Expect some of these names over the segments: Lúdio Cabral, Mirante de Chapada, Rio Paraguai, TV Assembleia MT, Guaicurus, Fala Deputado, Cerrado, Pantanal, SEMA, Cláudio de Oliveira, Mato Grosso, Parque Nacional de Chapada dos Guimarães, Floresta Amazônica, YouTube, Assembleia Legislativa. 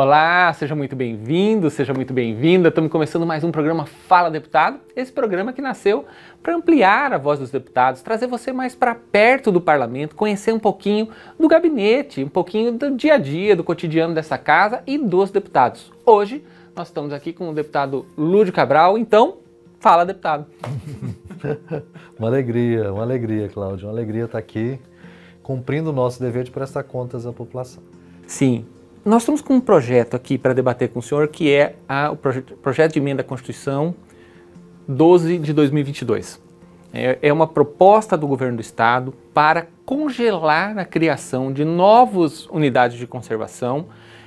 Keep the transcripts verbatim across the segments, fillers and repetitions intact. Olá, seja muito bem-vindo, seja muito bem-vinda. Estamos começando mais um programa Fala Deputado. Esse programa que nasceu para ampliar a voz dos deputados, trazer você mais para perto do parlamento, conhecer um pouquinho do gabinete, um pouquinho do dia a dia, do cotidiano dessa casa e dos deputados. Hoje nós estamos aqui com o deputado Lúdio Cabral, então fala, deputado. Uma alegria, uma alegria, Cláudio, uma alegria estar aqui cumprindo o nosso dever de prestar contas à população. Sim. Nós estamos com um projeto aqui para debater com o senhor, que é a, o proje projeto de emenda à Constituição doze de dois mil e vinte e dois. É, é uma proposta do governo do Estado para congelar a criação de novas unidades de conservação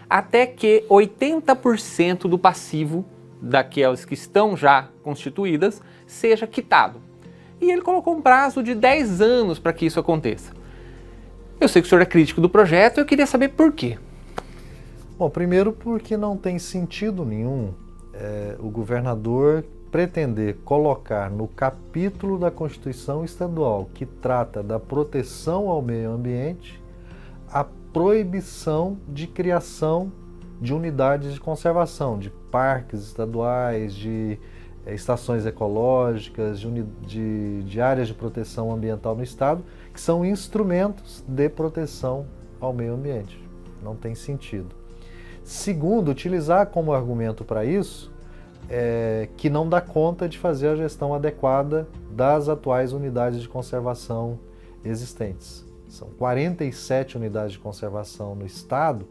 até que oitenta por cento do passivo daquelas que estão já constituídas seja quitado. E ele colocou um prazo de dez anos para que isso aconteça. Eu sei que o senhor é crítico do projeto, eu queria saber por quê. Bom, primeiro porque não tem sentido nenhum é, o governador pretender colocar no capítulo da Constituição Estadual que trata da proteção ao meio ambiente a proibição de criação de unidades de conservação, de parques estaduais, de é, estações ecológicas, de, de, de áreas de proteção ambiental no Estado, que são instrumentos de proteção ao meio ambiente. Não tem sentido. Segundo, utilizar como argumento para isso é, que não dá conta de fazer a gestão adequada das atuais unidades de conservação existentes. São quarenta e sete unidades de conservação no Estado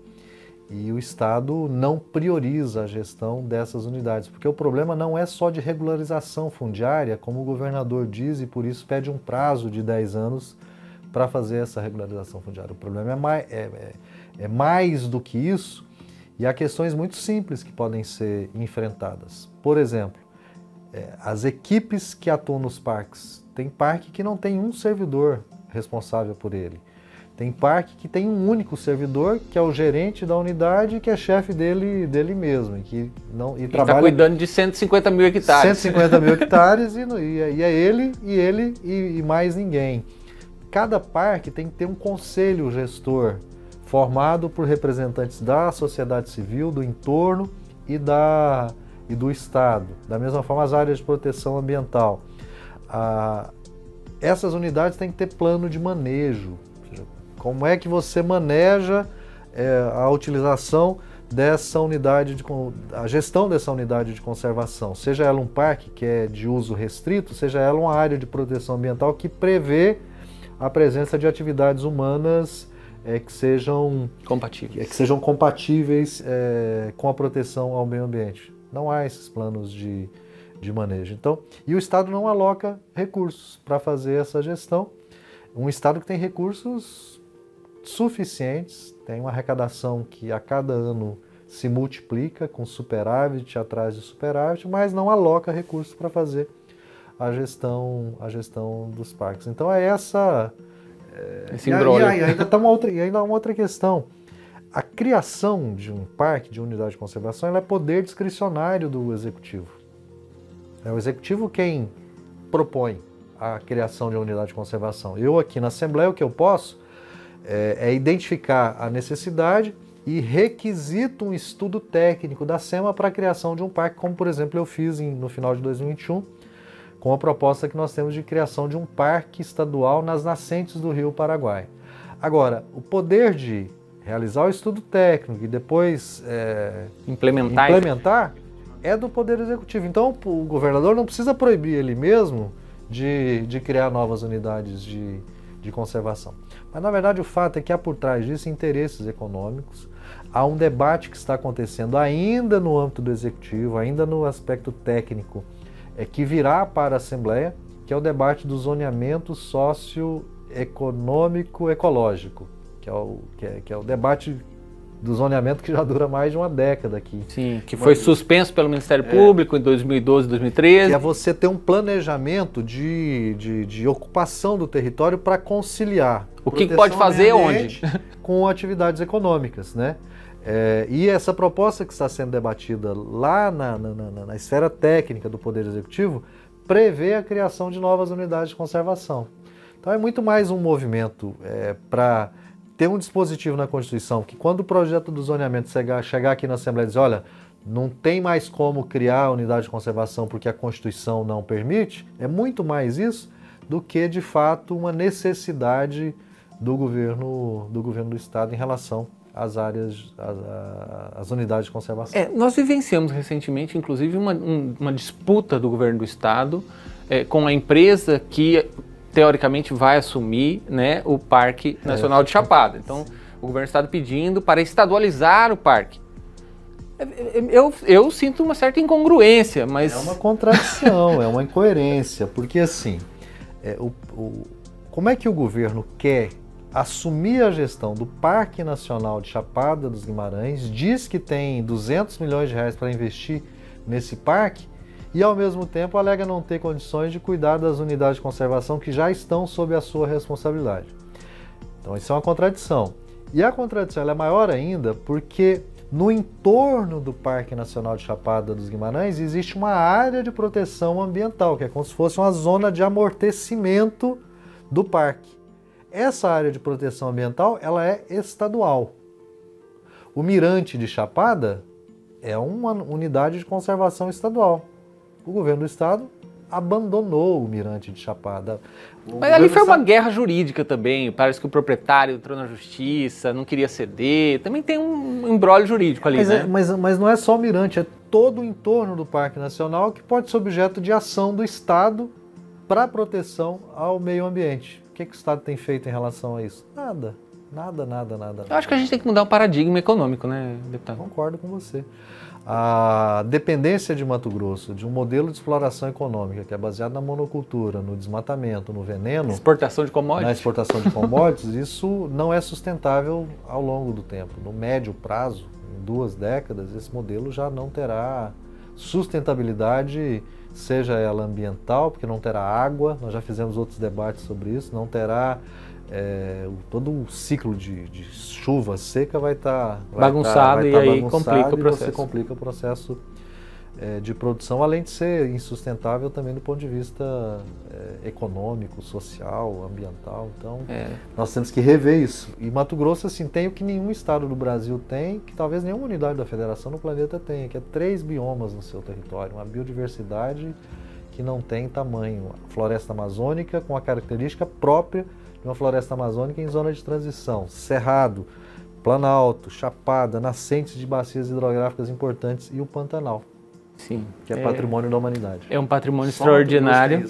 e o Estado não prioriza a gestão dessas unidades, porque o problema não é só de regularização fundiária, como o governador diz, e por isso pede um prazo de dez anos para fazer essa regularização fundiária. O problema é mais, é, é, é mais do que isso. E há questões muito simples que podem ser enfrentadas. Por exemplo, as equipes que atuam nos parques. Tem parque que não tem um servidor responsável por ele. Tem parque que tem um único servidor, que é o gerente da unidade, que é chefe dele, dele mesmo. E que não, e trabalha, tá cuidando de cento e cinquenta mil hectares. cento e cinquenta mil hectares e, e, e é ele, e ele e, e mais ninguém. Cada parque tem que ter um conselho gestor, formado por representantes da sociedade civil, do entorno e, da, e do Estado. Da mesma forma, as áreas de proteção ambiental. Ah, essas unidades têm que ter plano de manejo. Como é que você maneja é, a utilização dessa unidade, de, a gestão dessa unidade de conservação? Seja ela um parque que é de uso restrito, seja ela uma área de proteção ambiental que prevê a presença de atividades humanas É que sejam compatíveis, é que sejam compatíveis é, com a proteção ao meio ambiente. Não há esses planos de, de manejo. Então, e o Estado não aloca recursos para fazer essa gestão. Um Estado que tem recursos suficientes, tem uma arrecadação que a cada ano se multiplica com superávit atrás de superávit, mas não aloca recursos para fazer a gestão, a gestão dos parques. Então é essa... Esse e, e ainda tá uma outra, e ainda uma outra questão. A criação de um parque, de unidade de conservação, ela é poder discricionário do Executivo. É o Executivo quem propõe a criação de uma unidade de conservação. Eu aqui na Assembleia, o que eu posso é, é identificar a necessidade e requisito um estudo técnico da SEMA para a criação de um parque, como por exemplo eu fiz em, no final de dois mil e vinte e um, com a proposta que nós temos de criação de um parque estadual nas nascentes do Rio Paraguai. Agora, o poder de realizar o estudo técnico e depois é, implementar, implementar é do Poder Executivo. Então, o governador não precisa proibir ele mesmo de, de criar novas unidades de, de conservação. Mas, na verdade, o fato é que há por trás disso interesses econômicos, há um debate que está acontecendo ainda no âmbito do Executivo, ainda no aspecto técnico, é que virá para a Assembleia, que é o debate do zoneamento socioeconômico-ecológico, que, é que, é, que é o debate do zoneamento que já dura mais de uma década aqui. Sim, que foi Mas, suspenso pelo Ministério é, Público em dois mil e doze, dois mil e treze. Que é você ter um planejamento de, de, de ocupação do território para conciliar o que pode fazer onde com atividades econômicas, né? É, e essa proposta que está sendo debatida lá na, na, na, na esfera técnica do Poder Executivo prevê a criação de novas unidades de conservação. Então é muito mais um movimento é, para ter um dispositivo na Constituição que, quando o projeto do zoneamento chegar, chegar aqui na Assembleia e dizer, olha, não tem mais como criar unidade de conservação porque a Constituição não permite, é muito mais isso do que, de fato, uma necessidade do governo do, governo do Estado em relação às áreas, às, às unidades de conservação. É, nós vivenciamos recentemente, inclusive, uma, um, uma disputa do governo do Estado é, com a empresa que, teoricamente, vai assumir, né, o Parque Nacional é. de Chapada. Então, o governo do Estado pedindo para estadualizar o parque. Eu, eu sinto uma certa incongruência, mas... É uma contradição, é uma incoerência, porque assim, é, o, o, como é que o governo quer assumir a gestão do Parque Nacional de Chapada dos Guimarães, diz que tem duzentos milhões de reais para investir nesse parque e, ao mesmo tempo, alega não ter condições de cuidar das unidades de conservação que já estão sob a sua responsabilidade? Então, isso é uma contradição. E a contradição ela é maior ainda porque... no entorno do Parque Nacional de Chapada dos Guimarães existe uma área de proteção ambiental, que é como se fosse uma zona de amortecimento do parque. Essa área de proteção ambiental ela é estadual. O Mirante de Chapada é uma unidade de conservação estadual. O governo do estado abandonou o Mirante de Chapada. O Mas ali foi uma guerra jurídica também, parece que o proprietário entrou na justiça, não queria ceder, também tem um embrólio jurídico ali, mas, né? É, mas, mas não é só o Mirante, é todo o entorno do Parque Nacional que pode ser objeto de ação do Estado para proteção ao meio ambiente. O que, é que o Estado tem feito em relação a isso? Nada, nada, nada, nada. Eu acho que a gente tem que mudar o paradigma econômico, né, deputado? Concordo com você. A dependência de Mato Grosso de um modelo de exploração econômica que é baseado na monocultura, no desmatamento, no veneno... Exportação de commodities. Na exportação de commodities, isso não é sustentável ao longo do tempo. No médio prazo, em duas décadas, esse modelo já não terá sustentabilidade, seja ela ambiental, porque não terá água, nós já fizemos outros debates sobre isso, não terá... É, todo o ciclo de, de chuva seca vai estar tá, bagunçado, tá, vai tá e aí bagunçado complica e o processo. Você complica o processo é, de produção, além de ser insustentável também do ponto de vista é, econômico, social, ambiental. Então, é. nós temos que rever isso. E Mato Grosso assim, tem o que nenhum estado do Brasil tem, que talvez nenhuma unidade da federação no planeta tenha, que é três biomas no seu território, uma biodiversidade que não tem tamanho. A floresta amazônica com a característica própria de uma floresta amazônica em zona de transição, Cerrado, Planalto, Chapada, nascentes de bacias hidrográficas importantes e o Pantanal, sim, que é, é patrimônio da humanidade. É um patrimônio Só extraordinário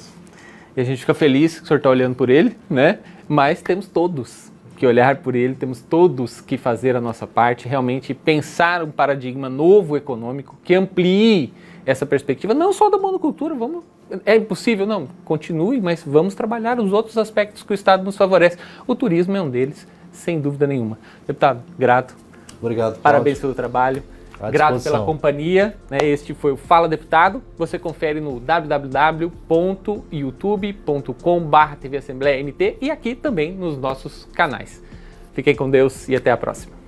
e a gente fica feliz que o senhor está olhando por ele, né? Mas temos todos que olhar por ele, temos todos que fazer a nossa parte, realmente pensar um paradigma novo econômico que amplie essa perspectiva, não só da monocultura, vamos... É impossível? Não, continue, mas vamos trabalhar os outros aspectos que o Estado nos favorece. O turismo é um deles, sem dúvida nenhuma. Deputado, grato. Obrigado, Paulo. Parabéns pelo trabalho. Grato pela companhia. Este foi o Fala Deputado. Você confere no w w w ponto youtube ponto com barra T V Assembleia M T e aqui também nos nossos canais. Fiquem com Deus e até a próxima.